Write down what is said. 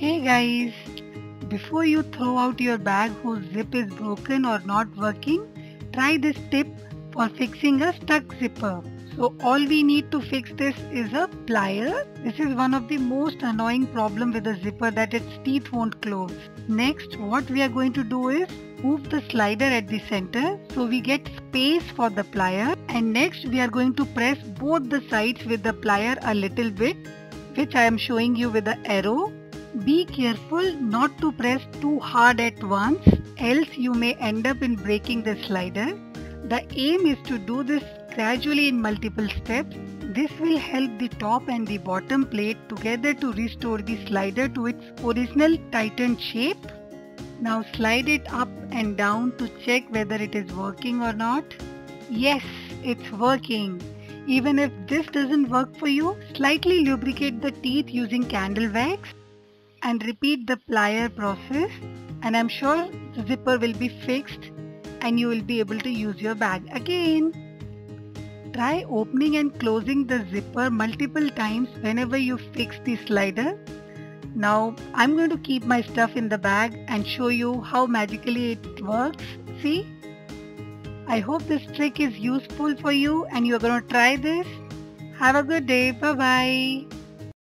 Hey guys, before you throw out your bag whose zip is broken or not working, try this tip for fixing a stuck zipper. So all we need to fix this is a plier. This is one of the most annoying problem with a zipper, that its teeth won't close. Next, what we are going to do is move the slider at the center so we get space for the plier, and next we are going to press both the sides with the plier a little bit, which I am showing you with the arrow. Be careful not to press too hard at once, else you may end up in breaking the slider. The aim is to do this gradually in multiple steps. This will help the top and the bottom plate together to restore the slider to its original tightened shape. Now slide it up and down to check whether it is working or not. Yes, it's working. Even if this doesn't work for you, slightly lubricate the teeth using candle wax and repeat the plier process, and I'm sure the zipper will be fixed and you will be able to use your bag again. Try opening and closing the zipper multiple times whenever you fix the slider. Now I'm going to keep my stuff in the bag and show you how magically it works. See? I hope this trick is useful for you and you're going to try this. Have a good day. Bye bye.